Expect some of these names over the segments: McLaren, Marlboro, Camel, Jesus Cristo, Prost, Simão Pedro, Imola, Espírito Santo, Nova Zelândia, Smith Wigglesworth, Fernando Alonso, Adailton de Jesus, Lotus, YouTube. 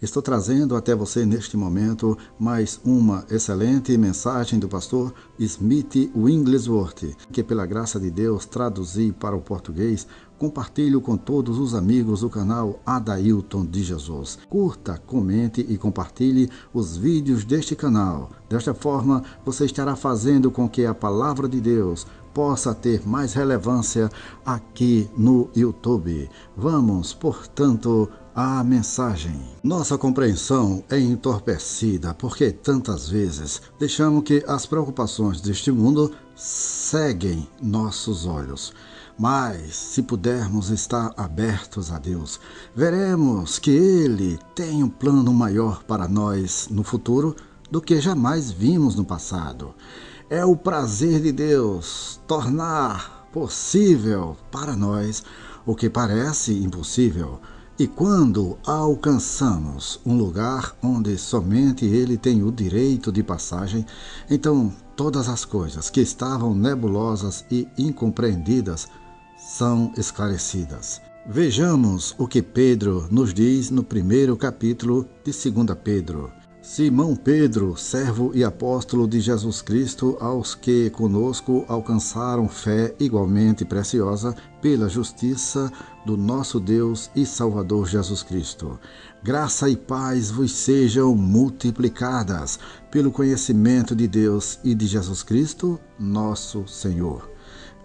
Estou trazendo até você neste momento mais uma excelente mensagem do pastor Smith Wigglesworth, que pela graça de Deus traduzi para o português. Compartilho com todos os amigos do canal Adailton de Jesus. Curta, comente e compartilhe os vídeos deste canal. Desta forma, você estará fazendo com que a palavra de Deus possa ter mais relevância aqui no YouTube. Vamos, portanto, à mensagem. Nossa compreensão é entorpecida porque tantas vezes deixamos que as preocupações deste mundo ceguem nossos olhos. Mas, se pudermos estar abertos a Deus, veremos que Ele tem um plano maior para nós no futuro do que jamais vimos no passado. É o prazer de Deus tornar possível para nós o que parece impossível. E quando alcançamos um lugar onde somente Ele tem o direito de passagem, então todas as coisas que estavam nebulosas e incompreendidas são esclarecidas. Vejamos o que Pedro nos diz no primeiro capítulo de 2 Pedro. Simão Pedro, servo e apóstolo de Jesus Cristo, aos que conosco alcançaram fé igualmente preciosa pela justiça do nosso Deus e Salvador Jesus Cristo. Graça e paz vos sejam multiplicadas pelo conhecimento de Deus e de Jesus Cristo, nosso Senhor.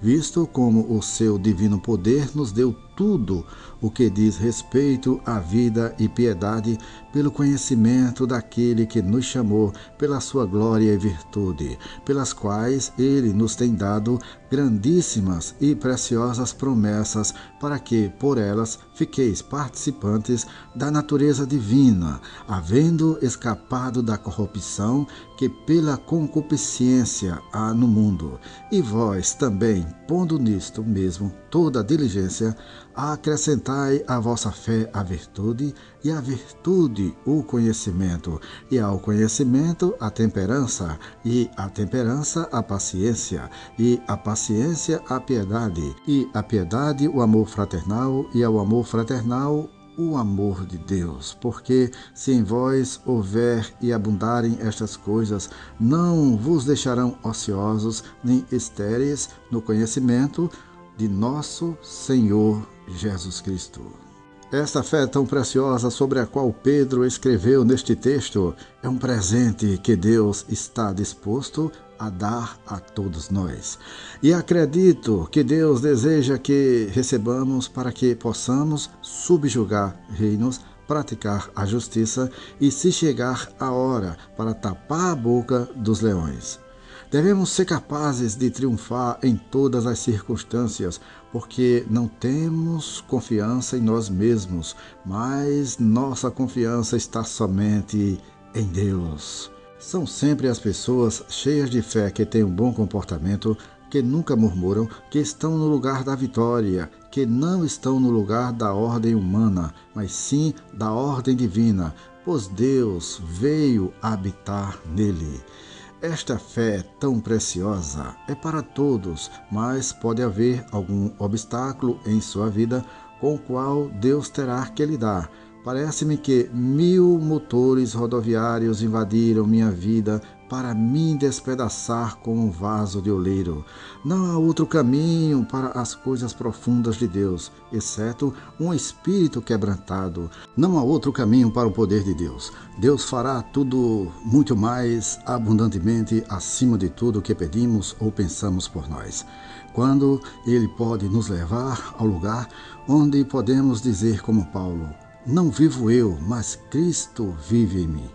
Visto como o seu divino poder nos deu tudo o que diz respeito à vida e piedade, pelo conhecimento daquele que nos chamou pela sua glória e virtude, pelas quais ele nos tem dado grandíssimas e preciosas promessas, para que, por elas, fiqueis participantes da natureza divina, havendo escapado da corrupção que pela concupiscência há no mundo. E vós também, pondo nisto mesmo toda a diligência, acrescentai à vossa fé a virtude, e à virtude o conhecimento, e ao conhecimento a temperança, e à temperança a paciência, e à paciência a piedade, e à piedade o amor fraternal, e ao amor fraternal o amor de Deus. Porque se em vós houver e abundarem estas coisas, não vos deixarão ociosos nem estéreis no conhecimento de nosso Senhor Jesus Cristo. Esta fé tão preciosa sobre a qual Pedro escreveu neste texto é um presente que Deus está disposto a dar a todos nós. E acredito que Deus deseja que recebamos para que possamos subjugar reinos, praticar a justiça e, se chegar a hora, para tapar a boca dos leões. Devemos ser capazes de triunfar em todas as circunstâncias, porque não temos confiança em nós mesmos, mas nossa confiança está somente em Deus. São sempre as pessoas cheias de fé, que têm um bom comportamento, que nunca murmuram, que estão no lugar da vitória, que não estão no lugar da ordem humana, mas sim da ordem divina, pois Deus veio habitar nele. Esta fé tão preciosa é para todos, mas pode haver algum obstáculo em sua vida com o qual Deus terá que lidar. Parece-me que 1000 motores rodoviários invadiram minha vida para me despedaçar como um vaso de oleiro. Não há outro caminho para as coisas profundas de Deus, exceto um espírito quebrantado. Não há outro caminho para o poder de Deus. Deus fará tudo muito mais abundantemente acima de tudo que pedimos ou pensamos por nós, quando Ele pode nos levar ao lugar onde podemos dizer como Paulo: não vivo eu, mas Cristo vive em mim.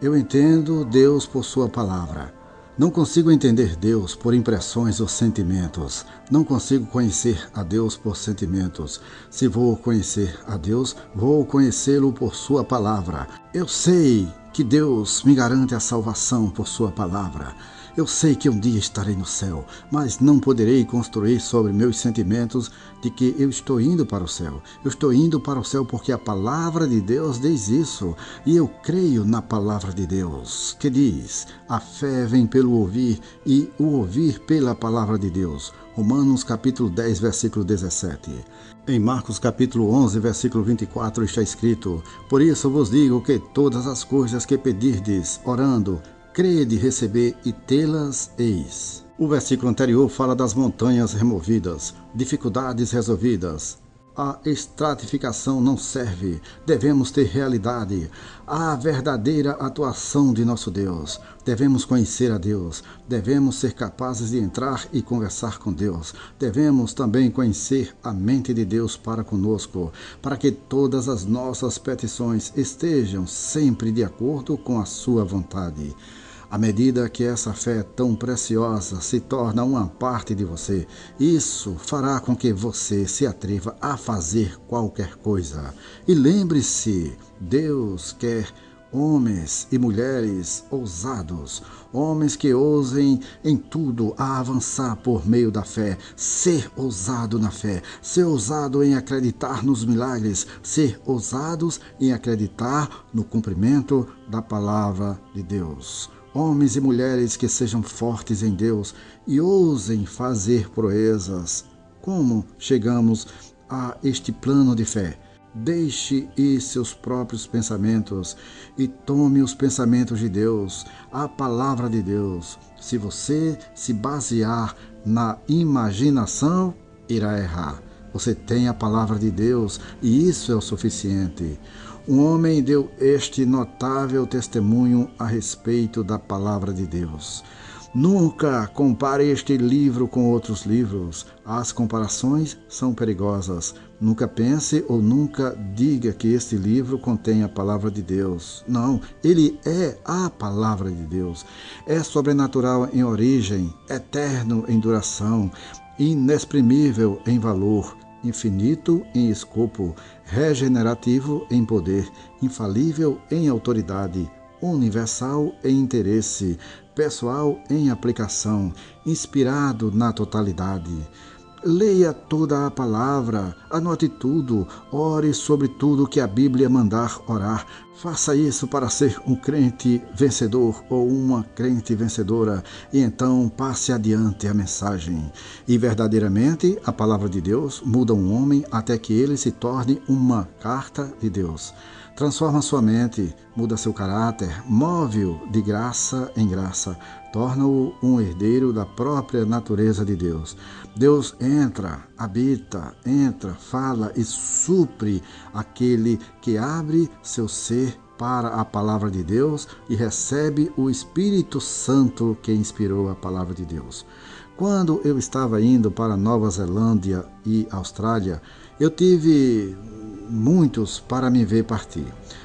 Eu entendo Deus por sua palavra. Não consigo entender Deus por impressões ou sentimentos. Não consigo conhecer a Deus por sentimentos. Se vou conhecer a Deus, vou conhecê-lo por sua palavra. Eu sei que Deus me garante a salvação por sua palavra. Eu sei que um dia estarei no céu, mas não poderei construir sobre meus sentimentos de que eu estou indo para o céu. Eu estou indo para o céu porque a palavra de Deus diz isso. E eu creio na palavra de Deus, que diz: a fé vem pelo ouvir e o ouvir pela palavra de Deus. Romanos capítulo 10, versículo 17. Em Marcos capítulo 11, versículo 24 está escrito: por isso vos digo que todas as coisas que pedirdes, orando, crede receber e tê-las eis. O versículo anterior fala das montanhas removidas, dificuldades resolvidas. A estratificação não serve, devemos ter realidade, a verdadeira atuação de nosso Deus. Devemos conhecer a Deus, devemos ser capazes de entrar e conversar com Deus. Devemos também conhecer a mente de Deus para conosco, para que todas as nossas petições estejam sempre de acordo com a sua vontade. À medida que essa fé tão preciosa se torna uma parte de você, isso fará com que você se atreva a fazer qualquer coisa. E lembre-se, Deus quer homens e mulheres ousados, homens que ousem em tudo a avançar por meio da fé, ser ousado na fé, ser ousado em acreditar nos milagres, ser ousados em acreditar no cumprimento da palavra de Deus. Homens e mulheres que sejam fortes em Deus e ousem fazer proezas. Como chegamos a este plano de fé? Deixe ir seus próprios pensamentos e tome os pensamentos de Deus, a palavra de Deus. Se você se basear na imaginação, irá errar. Você tem a palavra de Deus e isso é o suficiente. Um homem deu este notável testemunho a respeito da palavra de Deus: nunca compare este livro com outros livros. As comparações são perigosas. Nunca pense ou nunca diga que este livro contém a palavra de Deus. Não, ele é a palavra de Deus. É sobrenatural em origem, eterno em duração, inexprimível em valor, infinito em escopo, regenerativo em poder, infalível em autoridade, universal em interesse, pessoal em aplicação, inspirado na totalidade. Leia toda a palavra, anote tudo, ore sobre tudo que a Bíblia mandar orar. Faça isso para ser um crente vencedor ou uma crente vencedora e então passe adiante a mensagem. E verdadeiramente a palavra de Deus muda um homem até que ele se torne uma carta de Deus. Transforma sua mente, muda seu caráter, move-o de graça em graça, torna-o um herdeiro da própria natureza de Deus. Deus entra, habita, entra, fala e supre aquele que abre seu ser para a palavra de Deus e recebe o Espírito Santo que inspirou a palavra de Deus. Quando eu estava indo para Nova Zelândia e Austrália, eu tive muitos para me ver partir.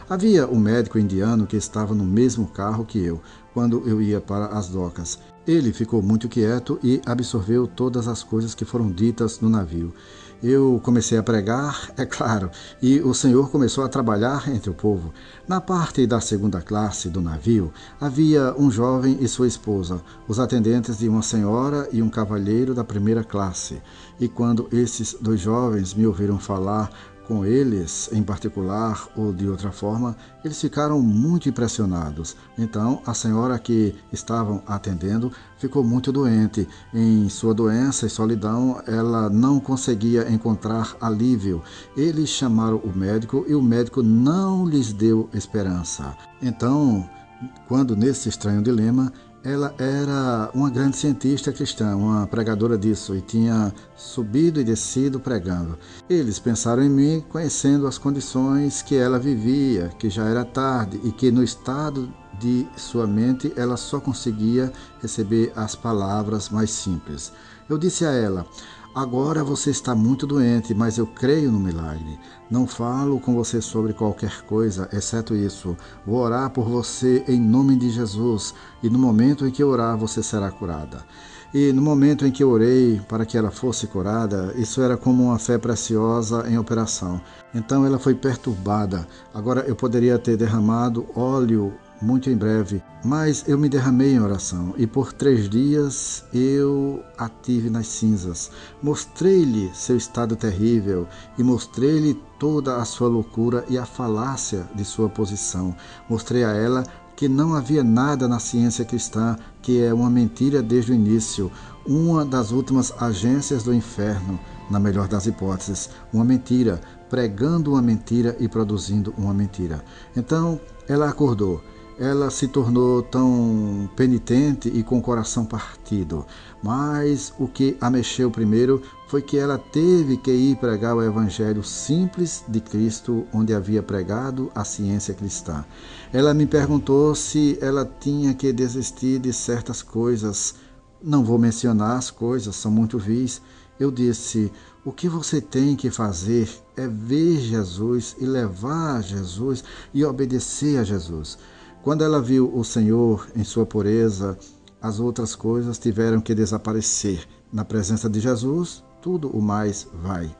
Havia um médico indiano que estava no mesmo carro que eu quando eu ia para as docas. Ele ficou muito quieto e absorveu todas as coisas que foram ditas no navio. Eu comecei a pregar, é claro, e o Senhor começou a trabalhar entre o povo. Na parte da segunda classe do navio, havia um jovem e sua esposa, os atendentes de uma senhora e um cavalheiro da primeira classe. E quando esses dois jovens me ouviram falar com eles, em particular, ou de outra forma, eles ficaram muito impressionados. Então, a senhora que estavam atendendo ficou muito doente. Em sua doença e solidão, ela não conseguia encontrar alívio. Eles chamaram o médico e o médico não lhes deu esperança. Então, quando nesse estranho dilema, ela era uma grande cientista cristã, uma pregadora disso, e tinha subido e descido pregando. Eles pensaram em mim, conhecendo as condições que ela vivia, que já era tarde e que no estado de sua mente ela só conseguia receber as palavras mais simples. Eu disse a ela: agora você está muito doente, mas eu creio no milagre. Não falo com você sobre qualquer coisa, exceto isso. Vou orar por você em nome de Jesus, e no momento em que orar, você será curada. E no momento em que eu orei para que ela fosse curada, isso era como uma fé preciosa em operação. Então ela foi perturbada. Agora eu poderia ter derramado óleo muito em breve, mas eu me derramei em oração e por 3 dias eu a tive nas cinzas. Mostrei-lhe seu estado terrível e mostrei-lhe toda a sua loucura e a falácia de sua posição. Mostrei a ela que não havia nada na ciência cristã, que é uma mentira desde o início, uma das últimas agências do inferno, na melhor das hipóteses, uma mentira, pregando uma mentira e produzindo uma mentira. Então, ela acordou, ela se tornou tão penitente e com o coração partido, mas o que a mexeu primeiro foi que ela teve que ir pregar o evangelho simples de Cristo, onde havia pregado a ciência cristã. Ela me perguntou se ela tinha que desistir de certas coisas. Não vou mencionar as coisas, são muito vis. Eu disse: o que você tem que fazer é ver Jesus e levar Jesus e obedecer a Jesus. Quando ela viu o Senhor em sua pureza, as outras coisas tiveram que desaparecer. Na presença de Jesus, tudo o mais vai.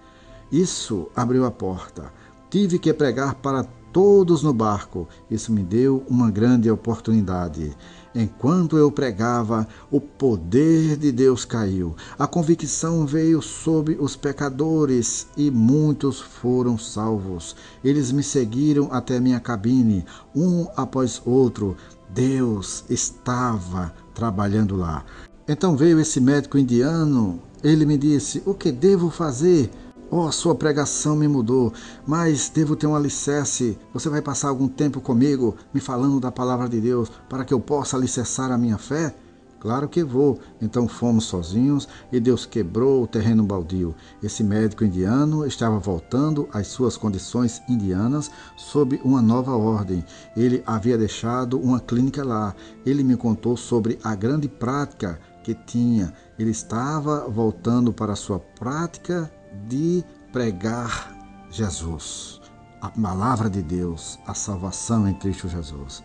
Isso abriu a porta. Tive que pregar para todos no barco. Isso me deu uma grande oportunidade. Enquanto eu pregava, o poder de Deus caiu. A convicção veio sobre os pecadores e muitos foram salvos. Eles me seguiram até minha cabine, um após outro. Deus estava trabalhando lá. Então veio esse médico indiano. Ele me disse: o que devo fazer? Oh, sua pregação me mudou, mas devo ter um alicerce. Você vai passar algum tempo comigo, me falando da palavra de Deus, para que eu possa alicerçar a minha fé? Claro que vou. Então fomos sozinhos e Deus quebrou o terreno baldio. Esse médico indiano estava voltando às suas condições indianas sob uma nova ordem. Ele havia deixado uma clínica lá. Ele me contou sobre a grande prática que tinha. Ele estava voltando para a sua prática de pregar Jesus, a palavra de Deus, a salvação em Cristo Jesus.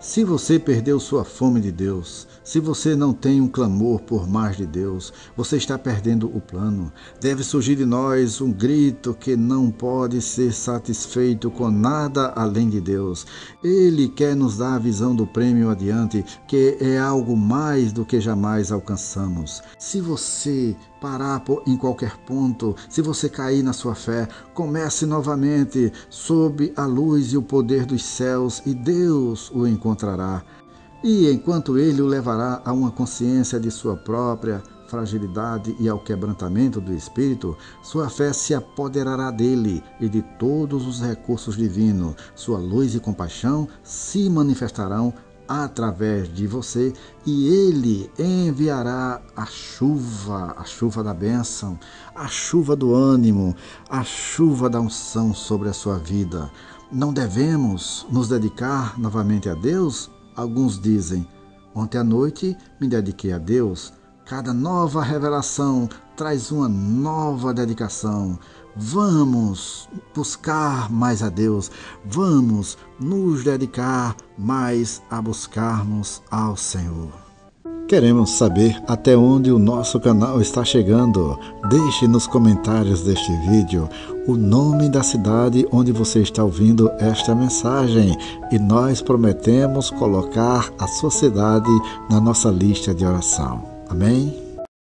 Se você perdeu sua fome de Deus, se você não tem um clamor por mais de Deus, você está perdendo o plano. Deve surgir de nós um grito que não pode ser satisfeito com nada além de Deus. Ele quer nos dar a visão do prêmio adiante, que é algo mais do que jamais alcançamos. Se você parar em qualquer ponto, se você cair na sua fé, comece novamente sob a luz e o poder dos céus, e Deus o encontrará. E enquanto ele o levará a uma consciência de sua própria fragilidade e ao quebrantamento do Espírito, sua fé se apoderará dele e de todos os recursos divinos. Sua luz e compaixão se manifestarão através de você, e ele enviará a chuva da bênção, a chuva do ânimo, a chuva da unção sobre a sua vida. Não devemos nos dedicar novamente a Deus? Alguns dizem: ontem à noite me dediquei a Deus. Cada nova revelação traz uma nova dedicação. Vamos buscar mais a Deus. Vamos nos dedicar mais a buscarmos ao Senhor. Queremos saber até onde o nosso canal está chegando. Deixe nos comentários deste vídeo o nome da cidade onde você está ouvindo esta mensagem e nós prometemos colocar a sua cidade na nossa lista de oração. Amém?